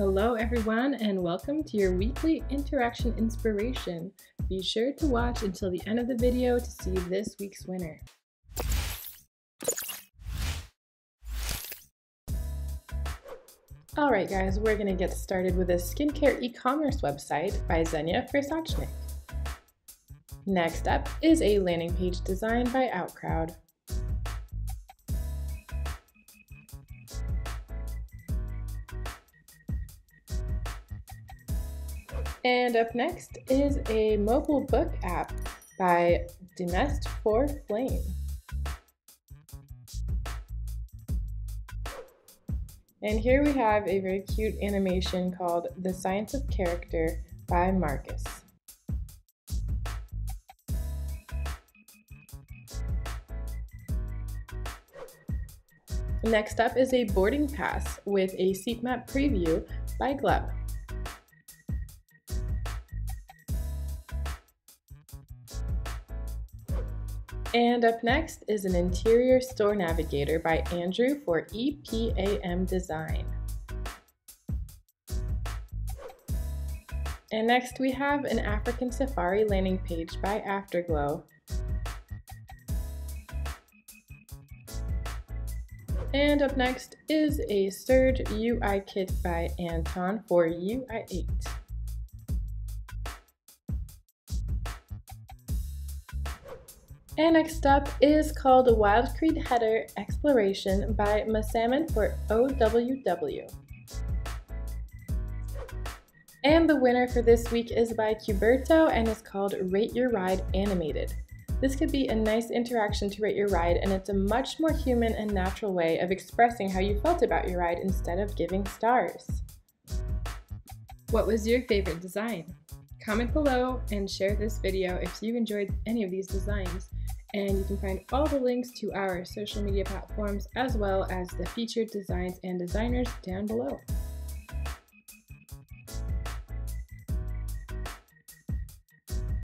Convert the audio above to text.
Hello everyone and welcome to your weekly interaction inspiration. Be sure to watch until the end of the video to see this week's winner. Alright guys, we're going to get started with a skincare e-commerce website by Zhenya Rynzhuk. Next up is a landing page designed by Outcrowd. And up next is a mobile book app by Dimest for Flame. And here we have a very cute animation called The Science of Character by Marcus. Next up is a boarding pass with a seat map preview by Gleb. And up next is an interior store navigator by Andrew for EPAM design. And next we have an African safari landing page by Afterglow. And up next is a Surge UI kit by Anton for UI8. And next up is called a Wild Creed Header Exploration by Muh Salmon for OWW. And the winner for this week is by Cuberto and is called Rate Your Ride Animated. This could be a nice interaction to rate your ride, and it's a much more human and natural way of expressing how you felt about your ride instead of giving stars. What was your favorite design? Comment below and share this video if you enjoyed any of these designs. And you can find all the links to our social media platforms as well as the featured designs and designers down below.